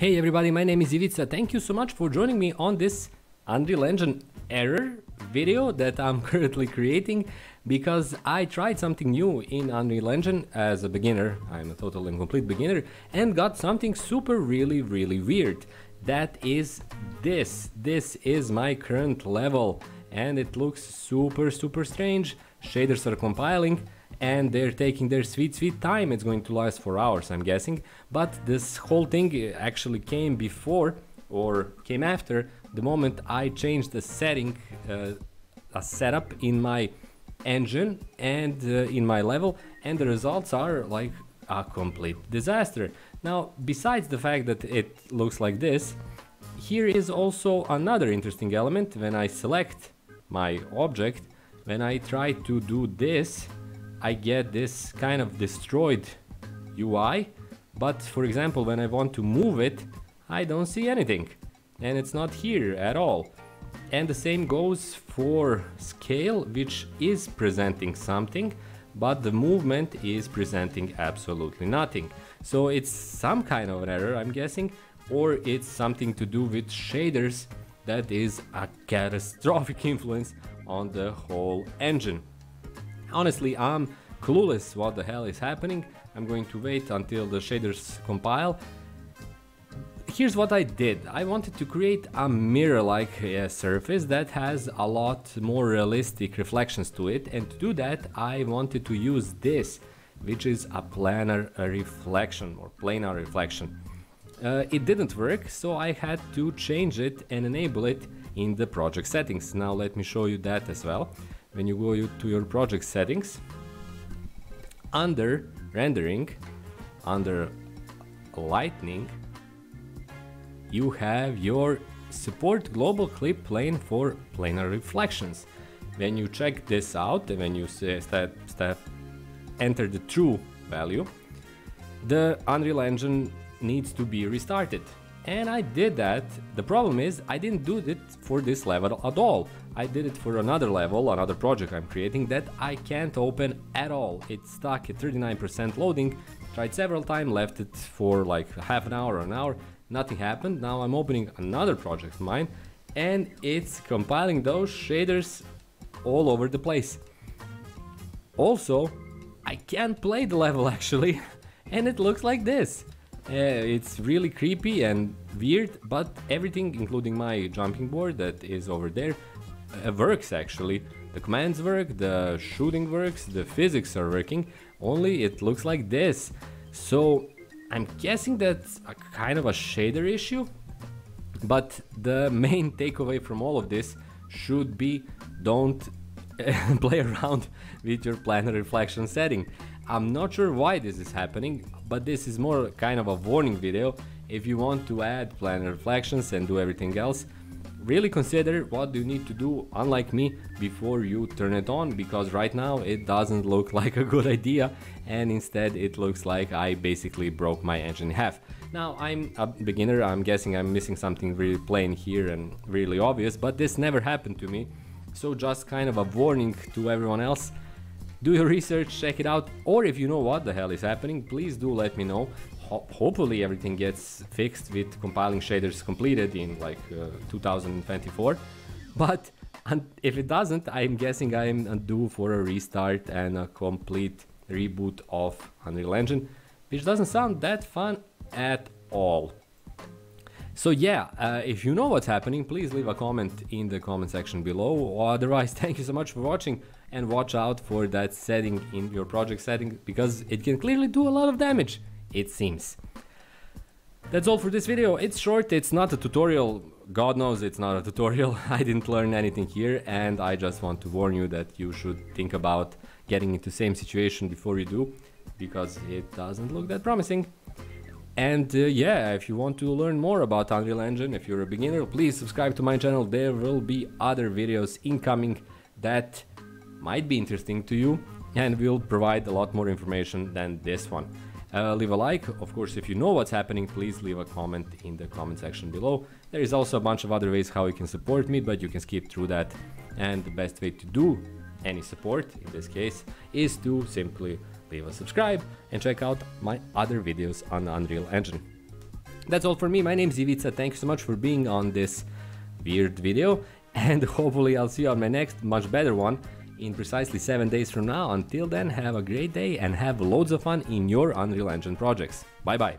Hey everybody, my name is Ivica. Thank you so much for joining me on this Unreal Engine error video that I'm currently creating because I tried something new in Unreal Engine as a beginner. I'm a total and complete beginner and got something super really weird. That is this is my current level and it looks super strange. Shaders are compiling and they're taking their sweet time. It's going to last for hours, I'm guessing, but this whole thing actually came before or came after the moment I changed the setting, a setup in my engine and in my level, and the results are like a complete disaster. Now, besides the fact that it looks like this, here is also another interesting element. When I select my object, when I try to do this, I get this kind of destroyed UI, but for example, when I want to move it, I don't see anything and it's not here at all. And the same goes for scale, which is presenting something, but the movement is presenting absolutely nothing. So it's some kind of an error, I'm guessing, or it's something to do with shaders that is a catastrophic influence on the whole engine. Honestly, I'm clueless what the hell is happening. I'm going to wait until the shaders compile. Here's what I did. I wanted to create a mirror-like surface that has a lot more realistic reflections to it, and to do that I wanted to use this, which is a planar reflection or planar reflection. It didn't work, so I had to change it and enable it in the project settings. Now let me show you that as well. When you go to your project settings, under rendering, under lightning, you have your support global clip plane for planar reflections. When you check this out and when you say enter the true value, the Unreal Engine needs to be restarted. And I did that. The problem is I didn't do it for this level at all. I did it for another level, another project I'm creating that I can't open at all. It's stuck at 39% loading. Tried several times, left it for like half an hour or an hour. Nothing happened. Now I'm opening another project of mine and it's compiling those shaders all over the place. Also, I can't play the level actually and it looks like this. It's really creepy and weird, but everything, including my jumping board that is over there, works actually. The commands work, the shooting works, the physics are working, only it looks like this. So I'm guessing that's a kind of a shader issue, but the main takeaway from all of this should be don't play around with your planar reflection setting. I'm not sure why this is happening, but this is more kind of a warning video. If you want to add planar reflections and do everything else, really consider what you need to do, unlike me, before you turn it on, because right now it doesn't look like a good idea and instead it looks like I basically broke my engine in half. Now, I'm a beginner, I'm guessing I'm missing something really plain here and really obvious, but this never happened to me. So just kind of a warning to everyone else. Do your research, check it out, or if you know what the hell is happening, please do let me know. Hopefully everything gets fixed with compiling shaders completed in like 2024, but if it doesn't, I'm guessing I'm due for a restart and a complete reboot of Unreal Engine, which doesn't sound that fun at all. So yeah, if you know what's happening, please leave a comment in the comment section below. Otherwise, thank you so much for watching and watch out for that setting in your project setting because it can clearly do a lot of damage, it seems. That's all for this video. It's short, it's not a tutorial. God knows it's not a tutorial. I didn't learn anything here and I just want to warn you that you should think about getting into the same situation before you do because it doesn't look that promising. And yeah, if you want to learn more about Unreal Engine, if you're a beginner, please subscribe to my channel. There will be other videos incoming that might be interesting to you and will provide a lot more information than this one. Leave a like. Of course, if you know what's happening, please leave a comment in the comment section below. There is also a bunch of other ways how you can support me, but you can skip through that. And the best way to do any support, in this case, is to simply leave a subscribe and check out my other videos on Unreal Engine. That's all for me. My name's Ivica. Thank you so much for being on this weird video, and hopefully I'll see you on my next much better one in precisely 7 days from now. Until then, have a great day and have loads of fun in your Unreal Engine projects. Bye bye.